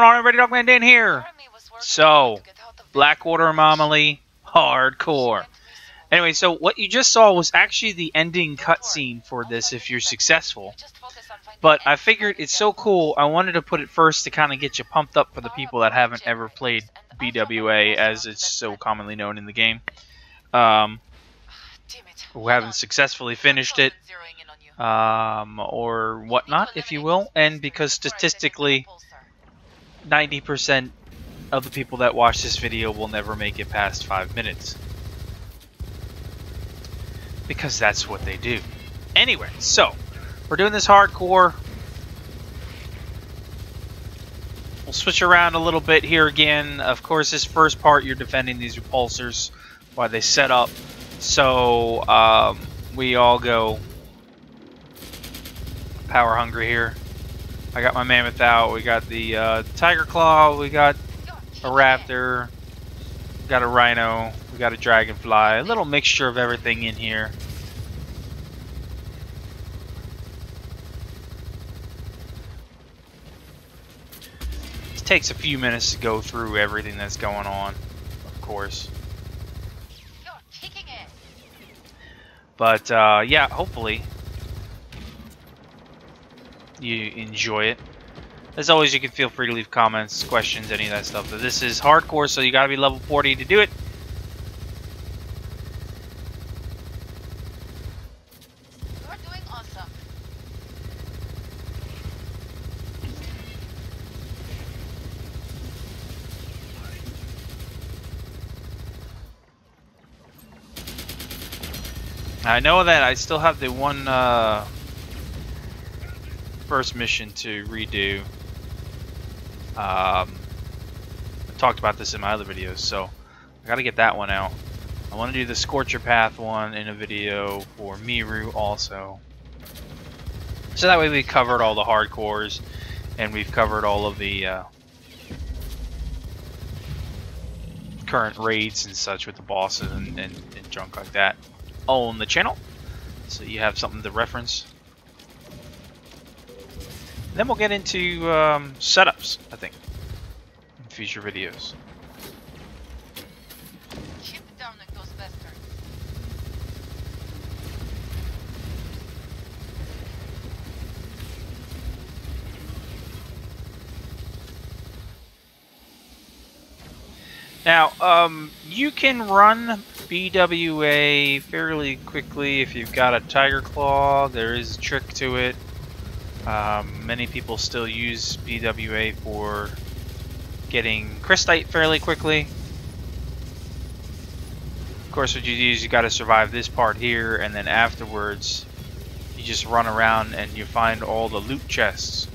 going on, everybody? Dogman Dan here. So, Blackwater Anomaly, hardcore. Anyway, so what you just saw was actually the ending cutscene for this if you're successful. But I figured it's so cool, I wanted to put it first to kind of get you pumped up for the people that haven't ever played BWA, as it's so commonly known in the game. Who haven't successfully finished it, or whatnot, if you will. And because statistically, 90% of the people that watch this video will never make it past 5 minutes. Because that's what they do. Anyway, so we're doing this hardcore. We'll switch around a little bit here again. Of course, this first part, you're defending these repulsors while they set up. So we all go power hungry here. I got my Mammoth out. We got the Tiger Claw. We got a Raptor. We got a Rhino. We got a Dragonfly. A little mixture of everything in here. It takes a few minutes to go through everything that's going on, of course. But, yeah, hopefully you enjoy it. As always, you can feel free to leave comments, questions, any of that stuff. But this is hardcore, so you gotta be level 40 to do it. You're doing awesome. I know that I still have the one first mission to redo. I talked about this in my other videos, so I gotta get that one out. I want to do the Scorcher Path one in a video for Miru also. So that way we covered all the hardcores, and we've covered all of the current raids and such with the bosses and junk like that on the channel, so you have something to reference. And then we'll get into setups, I think, in future videos. Chip down like those bastards. Now, you can run BWA fairly quickly if you've got a Tiger Claw. There is a trick to it. Many people still use BWA for getting Crystite fairly quickly. Of course, what you do is you got to survive this part here, and then afterwards you just run around and you find all the loot chests,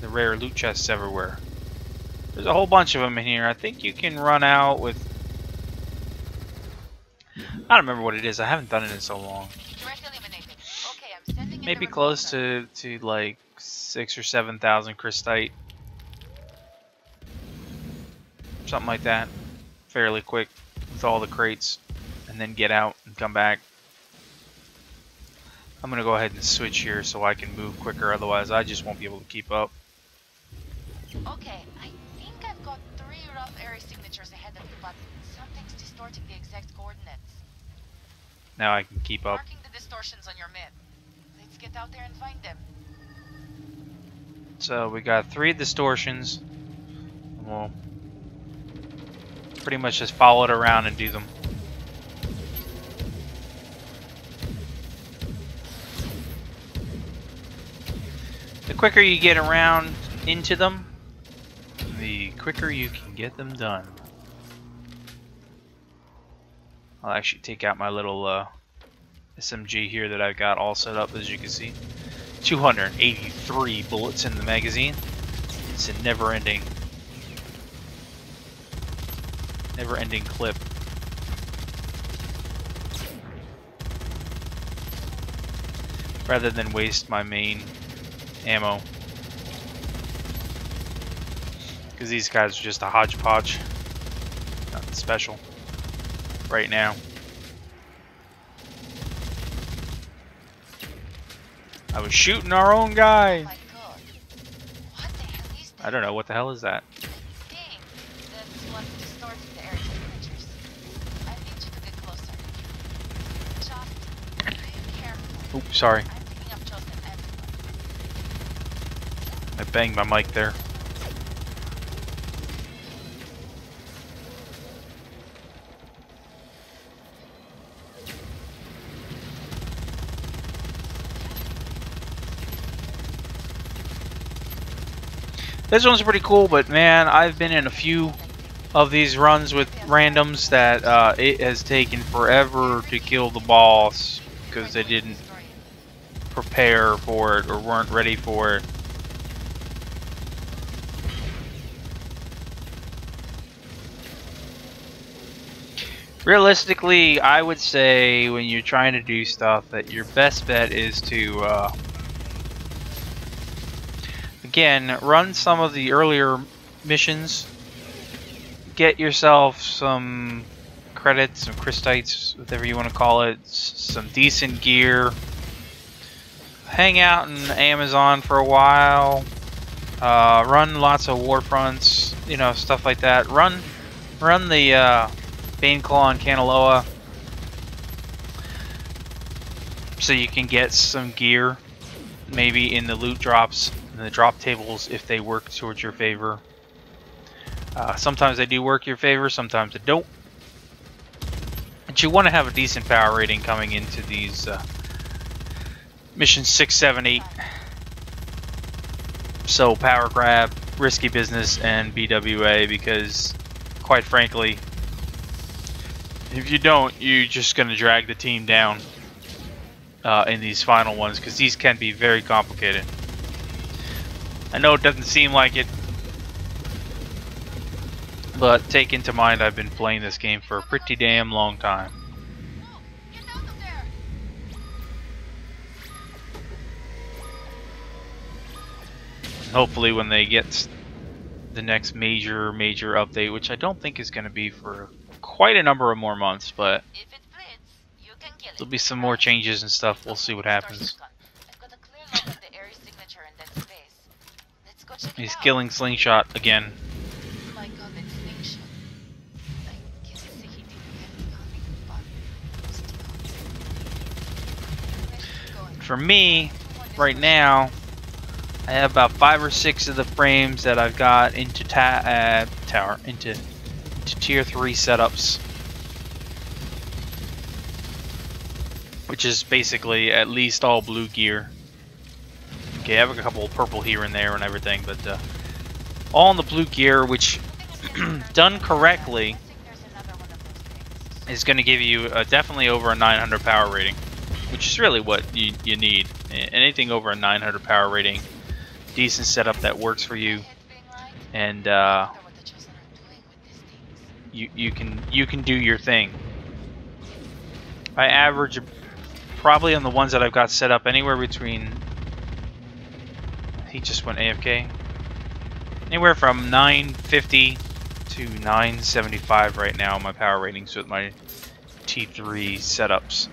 the rare loot chests everywhere. There's a whole bunch of them in here. I think you can run out with, I don't remember what it is. I haven't done it in so long. Okay, I'm maybe close to like 6,000 or 7,000 Crystite, something like that, fairly quick with all the crates, and then get out and come back. I'm gonna go ahead and switch here so I can move quicker. Otherwise, I just won't be able to keep up. Okay, I think I've got 3 rough area signatures ahead of you, but something's distorting the exact coordinates. Now I can keep up. Marking the distortions on your map. Let's get out there and find them. So we got 3 distortions. We'll pretty much just follow it around and do them. The quicker you get around into them, the quicker you can get them done. I'll actually take out my little SMG here that I've got all set up, as you can see. 283 bullets in the magazine. It's a never-ending clip. Rather than waste my main ammo, because these guys are just a hodgepodge. Nothing special right now. I was shooting our own guy. Oh my God. What the hell is that? I don't know, what the hell is that? Oh, sorry. I banged my mic there. This one's pretty cool, but man, I've been in a few of these runs with randoms that it has taken forever to kill the boss because they didn't prepare for it or weren't ready for it. Realistically, I would say when you're trying to do stuff that your best bet is to again, run some of the earlier missions, get yourself some credits, some Crystites, whatever you want to call it, some decent gear. Hang out in Amazon for a while. Run lots of Warfronts, you know, stuff like that. Run the Bane Claw and Kanaloa, so you can get some gear, maybe in the loot drops, in the drop tables, if they work towards your favor. Sometimes they do work your favor, sometimes they don't. But you want to have a decent power rating coming into these missions 6, 7, 8. So power grab, risky business, and BWA, because quite frankly, if you don't, you're just going to drag the team down in these final ones, because these can be very complicated. I know it doesn't seem like it, but take into mind I've been playing this game for a pretty damn long time. Hopefully when they get the next major update, which I don't think is going to be for quite a number of more months, but there'll be some more changes and stuff. We'll see what happens. He's killing Slingshot again. For me, right now, I have about 5 or 6 of the frames that I've got into tier 3 setups, which is basically at least all blue gear. Okay, I have a couple of purple here and there and everything, but all in the blue gear, which done correctly is going to give you definitely over a 900 power rating, which is really what you need. Anything over a 900 power rating. Decent setup that works for you, and you can do your thing. I average probably on the ones that I've got set up anywhere between, he just went AFK, anywhere from 950 to 975 right now my power ratings with my T3 setups.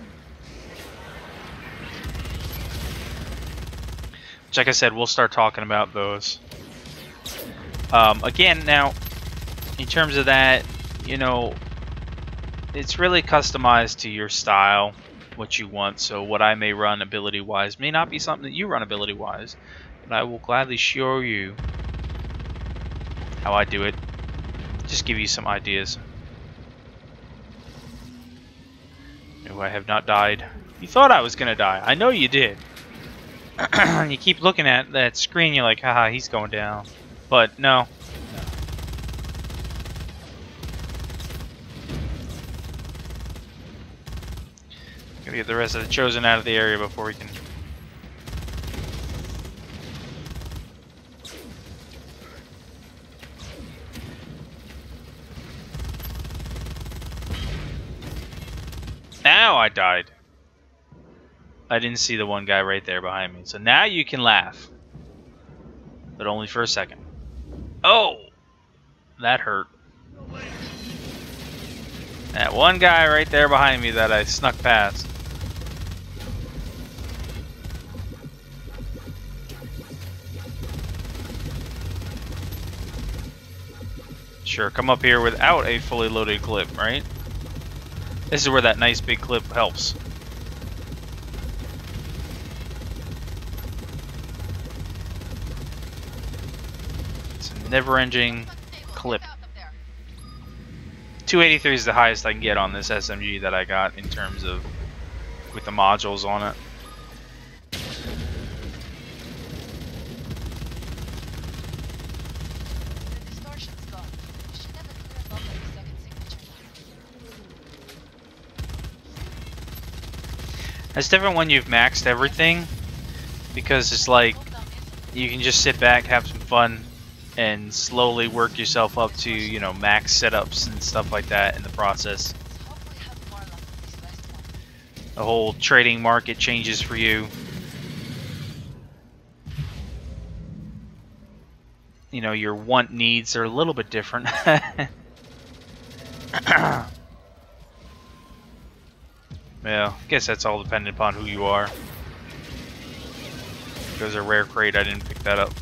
Like I said, we'll start talking about those. Again, now, in terms of that, you know, it's really customized to your style, what you want. So what I may run ability-wise may not be something that you run ability-wise, but I will gladly show you how I do it. Just give you some ideas. No, I have not died. You thought I was going to die. I know you did. You keep looking at that screen, you're like, haha, he's going down. But no. Gotta get the rest of the Chosen out of the area before we can. Now I died. I didn't see the one guy right there behind me. So now you can laugh. But only for a second. Oh! That hurt. That one guy right there behind me that I snuck past. sure, come up here without a fully loaded clip, right? This is where that nice big clip helps. It's a never-ending clip. 283 is the highest I can get on this SMG that I got in terms of with the modules on it. It's different when you've maxed everything, because it's like you can just sit back, have some fun, and slowly work yourself up to, you know, max setups and stuff like that in the process. The whole trading market changes for you. You know, your want needs are a little bit different. Yeah, I guess that's all dependent upon who you are. There's a rare crate, I didn't pick that up.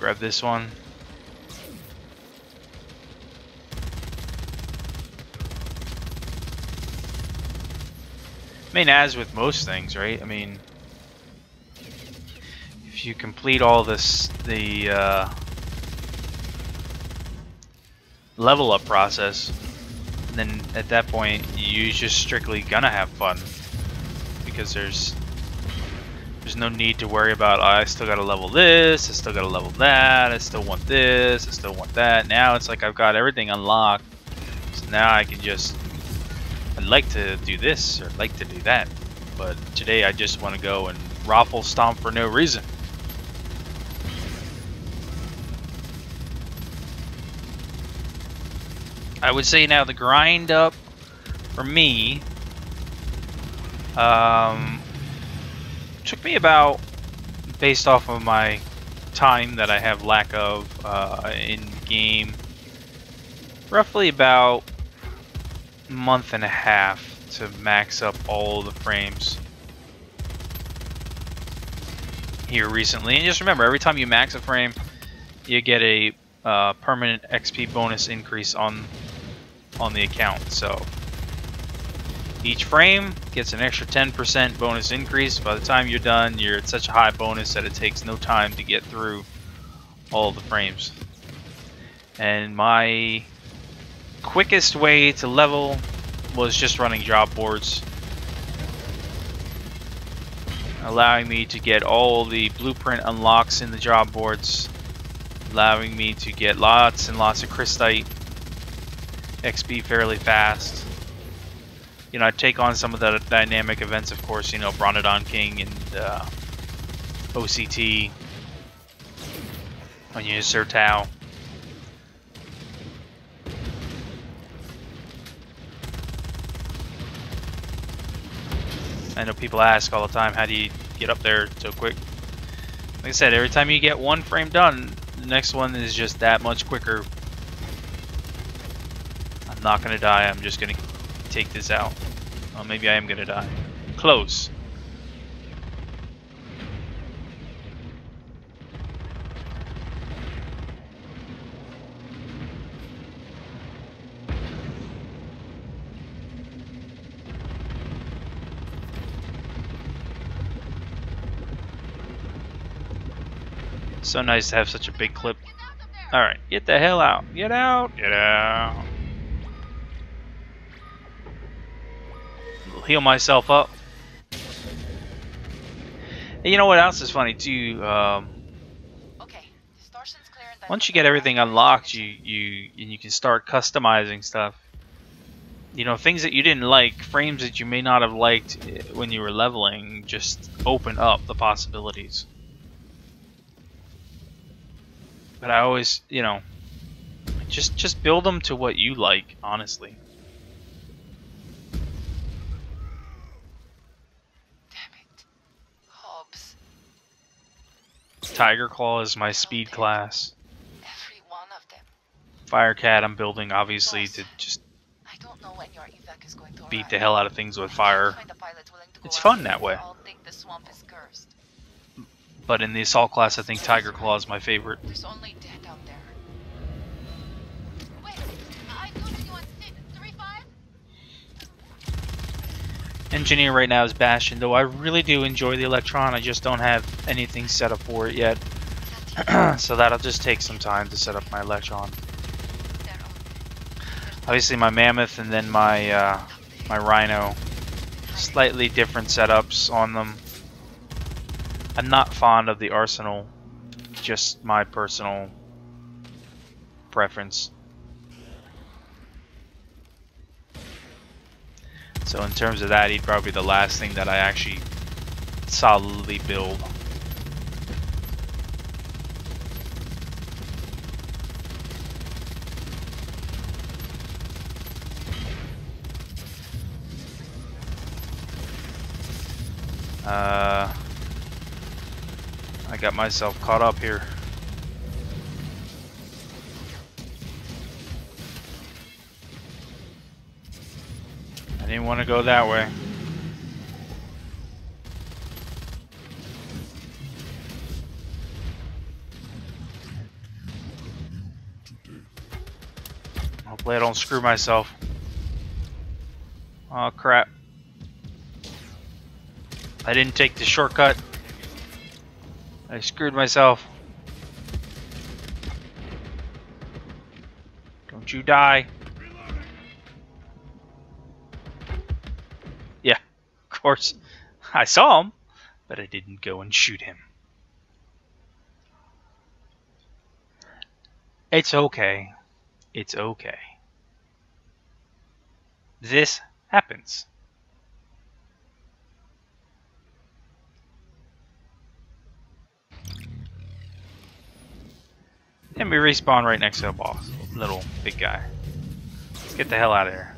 Grab this one. I mean, as with most things, right? I mean, if you complete all this, the level up process, then at that point you just strictly gonna have fun, because there's no need to worry about, oh, I still gotta level this, I still gotta level that, I still want this, I still want that. Now it's like I've got everything unlocked, so now I can just, I'd like to do this or I'd like to do that, but today I just want to go and raffle stomp for no reason. I would say now the grind up for me took me about, based off of my time that I have lack of in game, roughly about a month and a half to max up all the frames here recently. And just remember, every time you max a frame you get a permanent XP bonus increase on the account, so each frame gets an extra 10% bonus increase. By the time you're done, you're at such a high bonus that it takes no time to get through all the frames. And my quickest way to level was just running job boards, allowing me to get all the blueprint unlocks in the job boards, allowing me to get lots and lots of Crystite XP fairly fast. You know, I take on some of the dynamic events, of course, you know, Bronodon King and OCT. I use Sir Tao. I know people ask all the time, how do you get up there so quick? Like I said, every time you get one frame done, the next one is just that much quicker. I'm not gonna die, I'm just gonna take this out. Well, maybe I am gonna die. Close. So nice to have such a big clip. Alright, get the hell out. Get out! Get out! Heal myself up. And you know what else is funny too? Once you get everything unlocked, you can start customizing stuff. You know, things that you didn't like, frames that you may not have liked when you were leveling, just open up the possibilities. But I always, you know, just build them to what you like, honestly. Tiger Claw is my speed class. Firecat I'm building, obviously, to just beat the hell out of things with fire. It's fun that way. But in the assault class, I think Tiger Claw is my favorite. There's only dead out there. Wait, I noticed you on 6-3-5. Engineer right now is Bastion, though I really do enjoy the Electron. I just don't have anything set up for it yet. So that'll just take some time to set up my Electron. Obviously my Mammoth and then my my Rhino. Slightly different setups on them. I'm not fond of the Arsenal, just my personal preference. So in terms of that, he'd probably be the last thing that I actually solidly build. I got myself caught up here. I didn't want to go that way. Hopefully I don't screw myself. Oh crap. I didn't take the shortcut. I screwed myself. Don't you die. Yeah, of course. I saw him, but I didn't go and shoot him. It's okay. It's okay. This happens. And we respawn right next to the boss, little big guy. Let's get the hell out of here.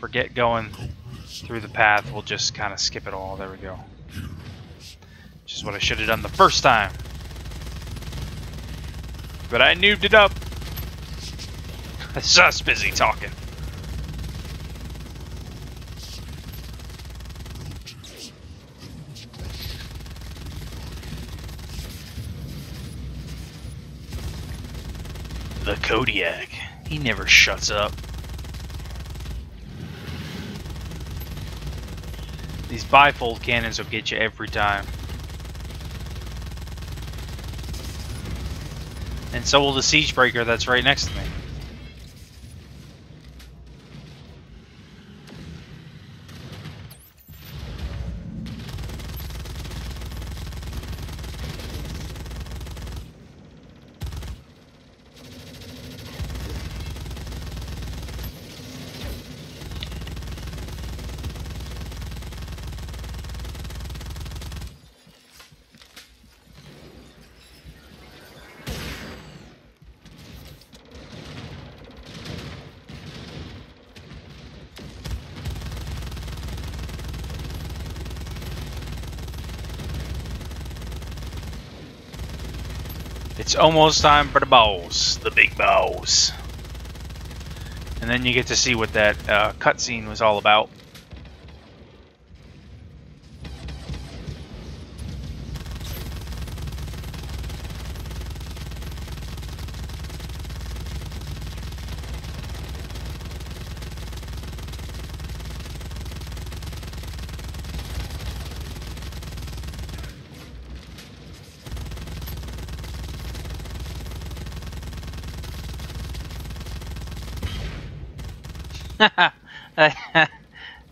Forget going through the path, we'll just kind of skip it all. There we go. Which is what I should have done the first time. But I noobed it up. I was just busy talking. The Kodiak. He never shuts up. These bifold cannons will get you every time. And so will the Siege Breaker that's right next to me. It's almost time for the boss, the big boss. And then you get to see what that cutscene was all about.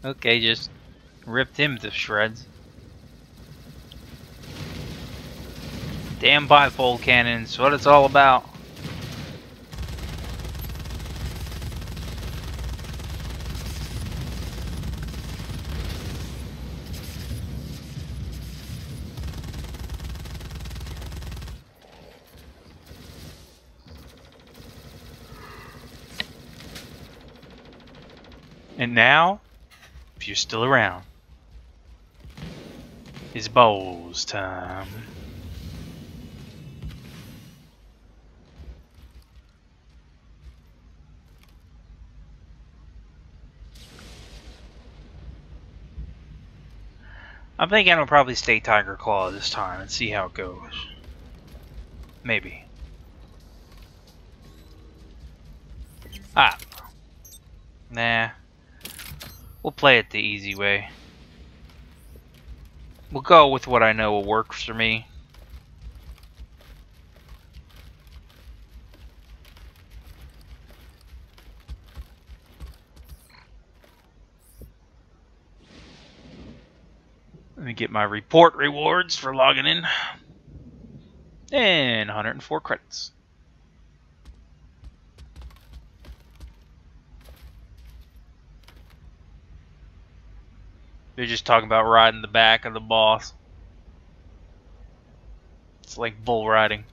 Okay, just ripped him to shreds. Damn bifold cannons, what it's all about. And now, if you're still around, it's bowls time. I'm thinking I'll probably stay Tiger Claw this time and see how it goes. Maybe. Ah. Nah. We'll play it the easy way. We'll go with what I know will work for me. Let me get my report rewards for logging in. And 104 credits. They're just talking about riding the back of the boss. It's like bull riding.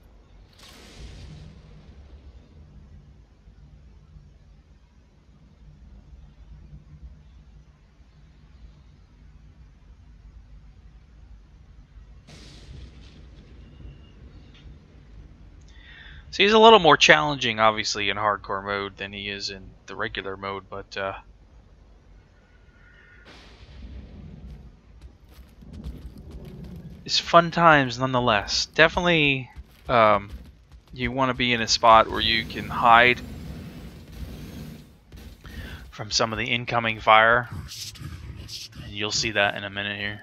See, he's a little more challenging, obviously, in hardcore mode than he is in the regular mode, but it's fun times nonetheless. Definitely, you want to be in a spot where you can hide from some of the incoming fire, and you'll see that in a minute here.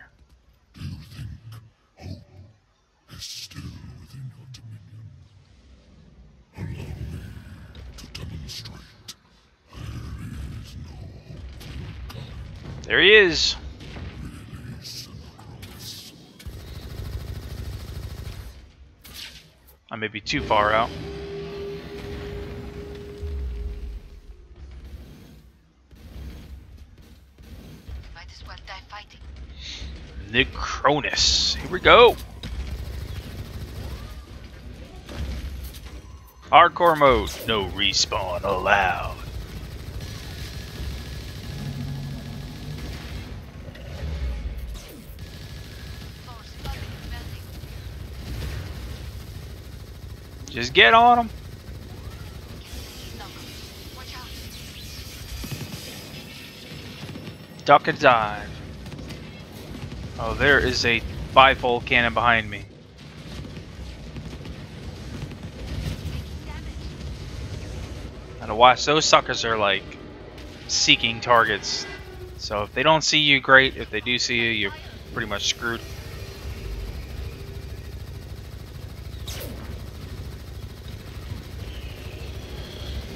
There he is. I may be too far out. Might as well die fighting. Necronus. Here we go. Hardcore mode. No respawn allowed. Just get on him. Duck and dive. Oh, there is a bifold cannon behind me. Gotta watch. Those suckers are like seeking targets. So if they don't see you, great. If they do see you, you're pretty much screwed.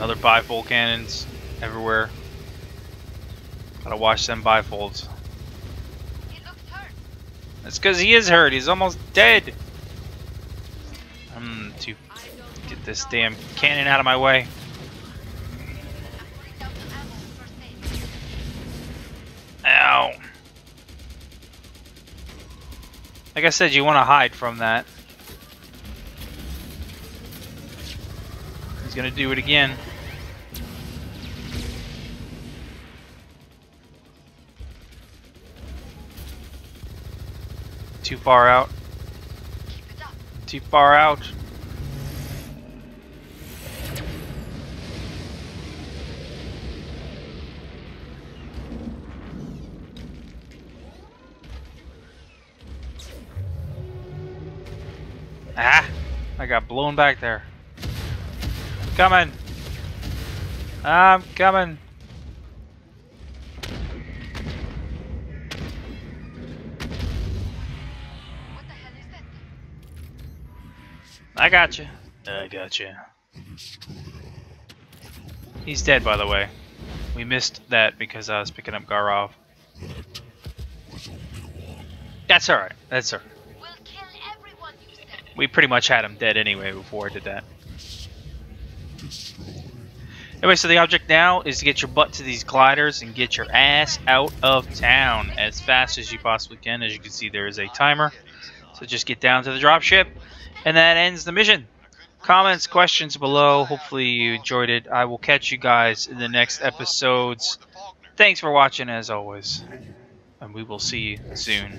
Other bifold cannons everywhere. Gotta watch them bifolds. He looked hurt. That's because he is hurt. He's almost dead. I'm to get this damn cannon out of my way. Ow. Like I said, you want to hide from that. He's gonna do it again. Too far out. Too far out. Ah! I got blown back there. Coming. I'm coming. What the hell is that? I got you. I got you. He's dead, by the way. We missed that because I was picking up Garov. That's all right. That's all right. We'll kill everyone you said. We pretty much had him dead anyway before I did that. Anyway, so the object now is to get your butt to these gliders and get your ass out of town as fast as you possibly can. As you can see, there is a timer. So just get down to the dropship. And that ends the mission. Comments, questions below. Hopefully you enjoyed it. I will catch you guys in the next episodes. Thanks for watching as always. And we will see you soon.